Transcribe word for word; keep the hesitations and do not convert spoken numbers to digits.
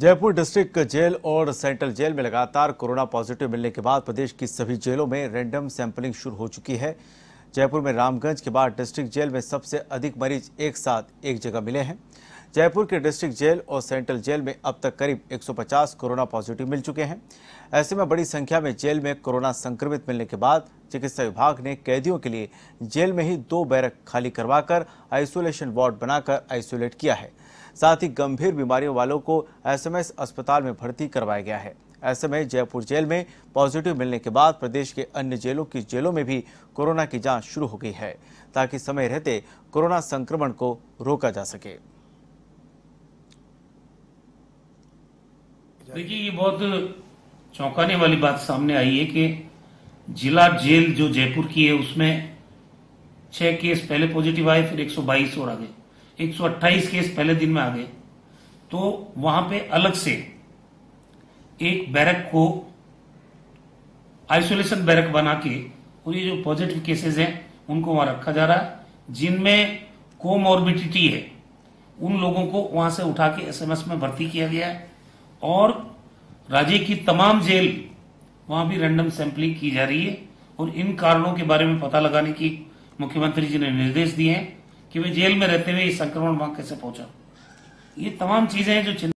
Jaipur district jail और central jail में लगातार कोरोना पॉजिटिव मिलने के बाद प्रदेश की सभी जेलों में रैंडम सैंपलिंग शुरू हो चुकी है। जयपुर में रामगंज के बाद डिस्ट्रिक्ट जेल में सबसे अधिक मरीज एक साथ एक जगह मिले हैं। जयपुर के डिस्ट्रिक्ट जेल और सेंट्रल जेल में अब तक करीब एक सौ पचास कोरोना पॉजिटिव मिल चुके हैं। ऐसे में बड़ी संख्या में जेल में कोरोना संक्रमित मिलने के बाद चिकित्सा विभाग ने कैदियों के लिए जेल में ही दो बैरक खाली करवाकर आइसोलेशन वार्ड बनाकर आइसोलेट किया है। साथ ही गंभीर बीमारियों वालों को एस एम एस अस्पताल में भर्ती करवाया गया है। ऐसे में जयपुर जेल में पॉजिटिव मिलने के बाद प्रदेश के अन्य जेलों की जेलों में भी कोरोना की जांच शुरू हो गई है, ताकि समय रहते कोरोना संक्रमण को रोका जा सके। देखिए, ये बहुत चौंकाने वाली बात सामने आई है कि जिला जेल जो जयपुर की है उसमें छह केस पहले पॉजिटिव आए, फिर एक सौ बाईस और आ गए, एक सौ अट्ठाईस केस पहले दिन में आ गए। तो वहां पे अलग से एक बैरक को आइसोलेशन बैरक बना के और ये जो पॉजिटिव केसेस हैं उनको वहां रखा जा रहा है। जिनमें कोमोर्बिडिटी है उन लोगों को वहां से उठा के एसएमएस में भर्ती किया गया है और राज्य की तमाम जेल वहां भी रैंडम सैंपलिंग की जा रही है और इन कारणों के बारे में पता लगाने की मुख्यमंत्री जी ने निर्देश दिए हैं कि वे जेल में रहते हुए ये संक्रमण वहां कैसे पहुंचा। ये तमाम चीजें हैं जो